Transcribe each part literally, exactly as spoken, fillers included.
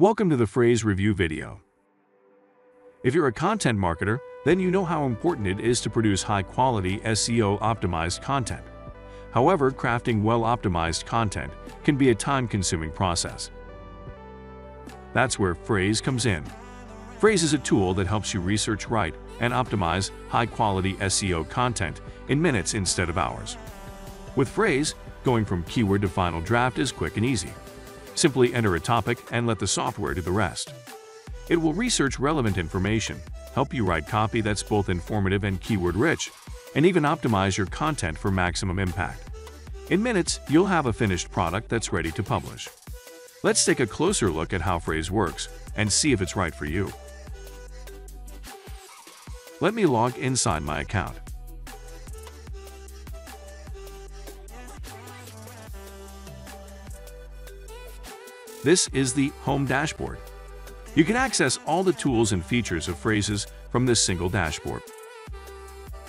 Welcome to the Frase Review video. If you're a content marketer, then you know how important it is to produce high-quality S E O-optimized content. However, crafting well-optimized content can be a time-consuming process. That's where Frase comes in. Frase is a tool that helps you research, write, and optimize high-quality S E O content in minutes instead of hours. With Frase, going from keyword to final draft is quick and easy. Simply enter a topic and let the software do the rest. It will research relevant information, help you write copy that's both informative and keyword-rich, and even optimize your content for maximum impact. In minutes, you'll have a finished product that's ready to publish. Let's take a closer look at how Frase works and see if it's right for you. Let me log inside my account. This is the home dashboard. You can access all the tools and features of Frase from this single dashboard.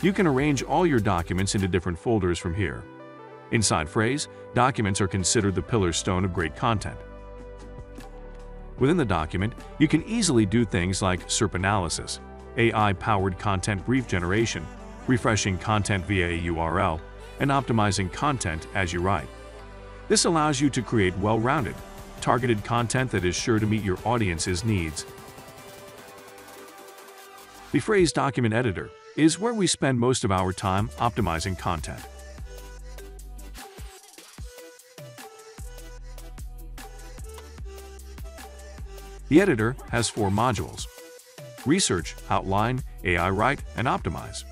You can arrange all your documents into different folders from here. Inside Frase, documents are considered the pillar stone of great content. Within the document, you can easily do things like SERP analysis, A I-powered content brief generation, refreshing content via a U R L, and optimizing content as you write. This allows you to create well-rounded, targeted content that is sure to meet your audience's needs. The Frase Document Editor is where we spend most of our time optimizing content. The editor has four modules: Research, Outline, A I Write, and Optimize.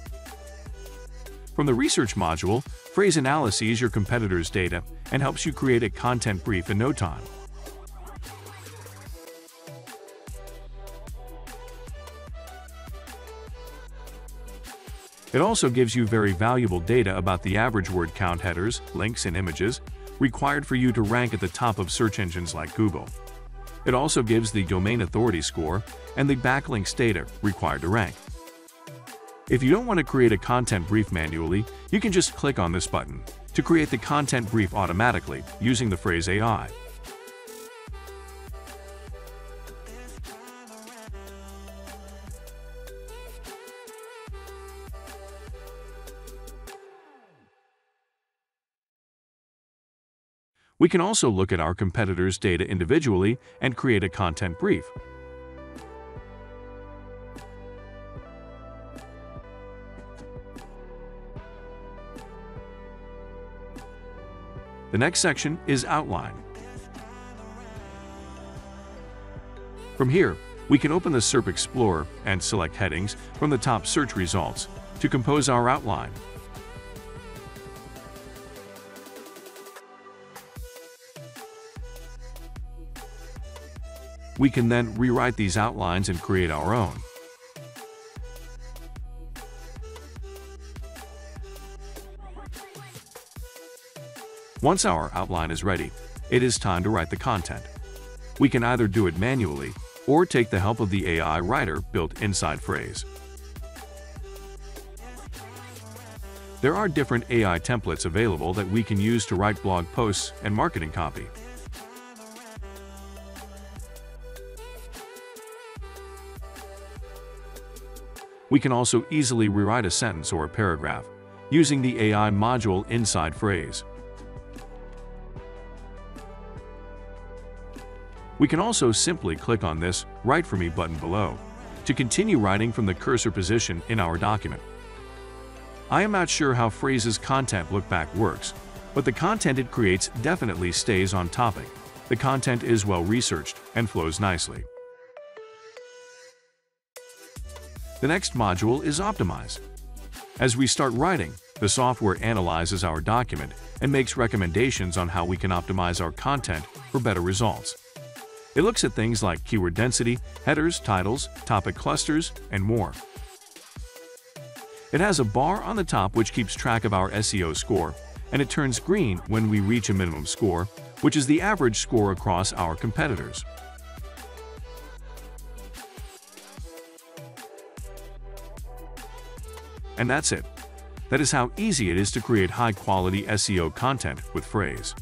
From the Research module, Frase analyses your competitors' data and helps you create a content brief in no time. It also gives you very valuable data about the average word count, headers, links, and images required for you to rank at the top of search engines like Google. It also gives the domain authority score and the backlinks data required to rank. If you don't want to create a content brief manually, you can just click on this button to create the content brief automatically using the Frase A I. We can also look at our competitors' data individually and create a content brief. The next section is Outline. From here, we can open the SERP Explorer and select headings from the top search results to compose our outline. We can then rewrite these outlines and create our own. Once our outline is ready, it is time to write the content. We can either do it manually or take the help of the A I writer built inside Frase. There are different A I templates available that we can use to write blog posts and marketing copy. We can also easily rewrite a sentence or a paragraph using the A I module inside Frase. We can also simply click on this Write For Me button below to continue writing from the cursor position in our document. I am not sure how Frase's content lookback works, but the content it creates definitely stays on topic. The content is well researched and flows nicely. The next module is Optimize. As we start writing, the software analyzes our document and makes recommendations on how we can optimize our content for better results. It looks at things like keyword density, headers, titles, topic clusters, and more. It has a bar on the top which keeps track of our S E O score, and it turns green when we reach a minimum score, which is the average score across our competitors. And that's it. That is how easy it is to create high-quality S E O content with Frase.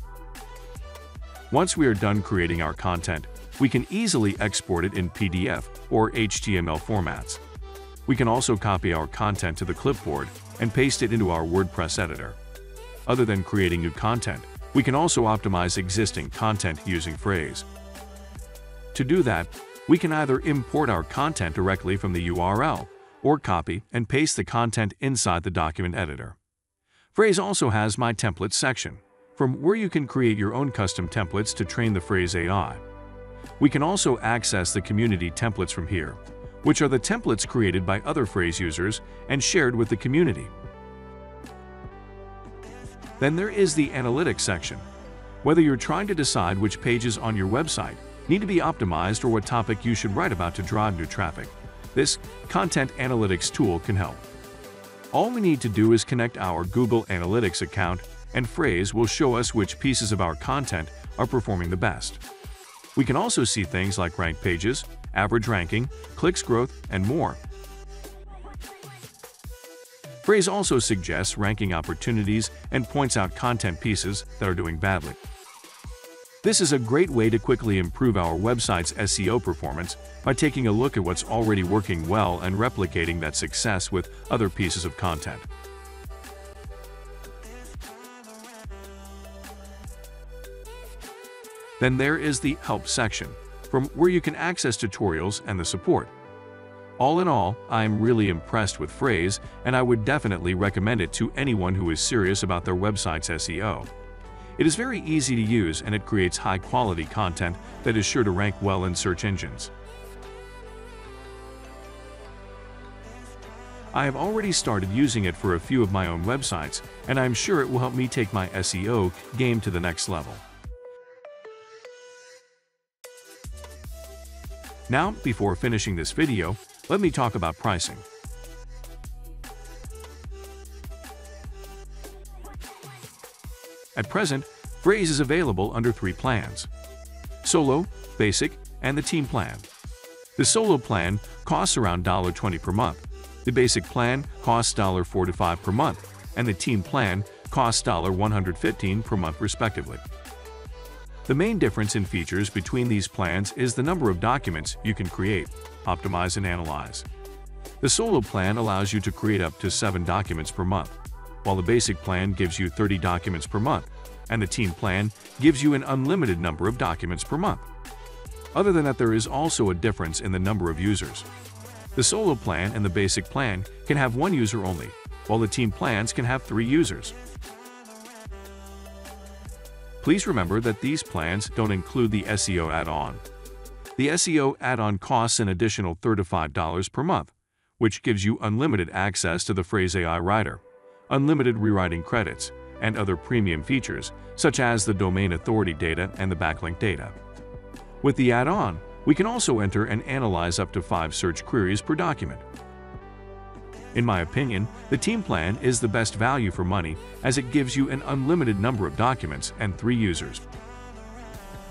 Once we are done creating our content, We can easily export it in P D F or H T M L formats. We can also copy our content to the clipboard and paste it into our WordPress editor. Other than creating new content, we can also optimize existing content using Frase. To do that, we can either import our content directly from the U R L or copy and paste the content inside the document editor. Frase also has My Templates section, from where you can create your own custom templates to train the Frase A I. We can also access the community templates from here, which are the templates created by other Frase users and shared with the community. Then there is the Analytics section. Whether you're trying to decide which pages on your website need to be optimized or what topic you should write about to draw new traffic, this content analytics tool can help. All we need to do is connect our Google Analytics account, and Frase will show us which pieces of our content are performing the best. We can also see things like ranked pages, average ranking, clicks growth, and more. Frase also suggests ranking opportunities and points out content pieces that are doing badly. This is a great way to quickly improve our website's S E O performance by taking a look at what's already working well and replicating that success with other pieces of content. Then there is the Help section, from where you can access tutorials and the support. All in all, I am really impressed with Frase, and I would definitely recommend it to anyone who is serious about their website's S E O. It is very easy to use, and it creates high-quality content that is sure to rank well in search engines. I have already started using it for a few of my own websites, and I am sure it will help me take my S E O game to the next level. Now, before finishing this video, let me talk about pricing. At present, Frase is available under three plans: Solo, Basic, and the Team plan. The Solo plan costs around one dollar twenty per month, the Basic plan costs one dollar forty-five per month, and the Team plan costs one dollar one hundred fifteen per month respectively. The main difference in features between these plans is the number of documents you can create, optimize, and analyze. The Solo plan allows you to create up to seven documents per month, while the Basic plan gives you thirty documents per month, and the Team plan gives you an unlimited number of documents per month. Other than that, there is also a difference in the number of users. The Solo plan and the Basic plan can have one user only, while the Team plans can have three users. Please remember that these plans don't include the S E O add-on. The S E O add-on costs an additional thirty-five dollars per month, which gives you unlimited access to the Frase A I Writer, unlimited rewriting credits, and other premium features, such as the domain authority data and the backlink data. With the add-on, we can also enter and analyze up to five search queries per document. In my opinion, the Team plan is the best value for money, as it gives you an unlimited number of documents and three users.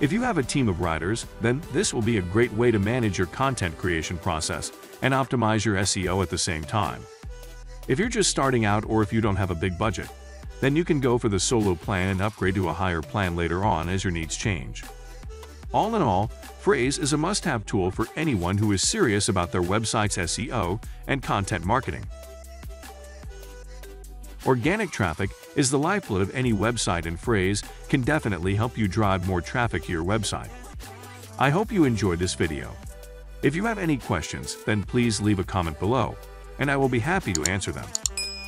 If you have a team of writers, then this will be a great way to manage your content creation process and optimize your S E O at the same time. If you're just starting out, or if you don't have a big budget, then you can go for the Solo plan and upgrade to a higher plan later on as your needs change. All in all, Frase is a must-have tool for anyone who is serious about their website's S E O and content marketing. Organic traffic is the lifeblood of any website, and Frase can definitely help you drive more traffic to your website. I hope you enjoyed this video. If you have any questions, then please leave a comment below, and I will be happy to answer them.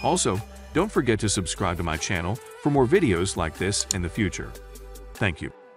Also, don't forget to subscribe to my channel for more videos like this in the future. Thank you.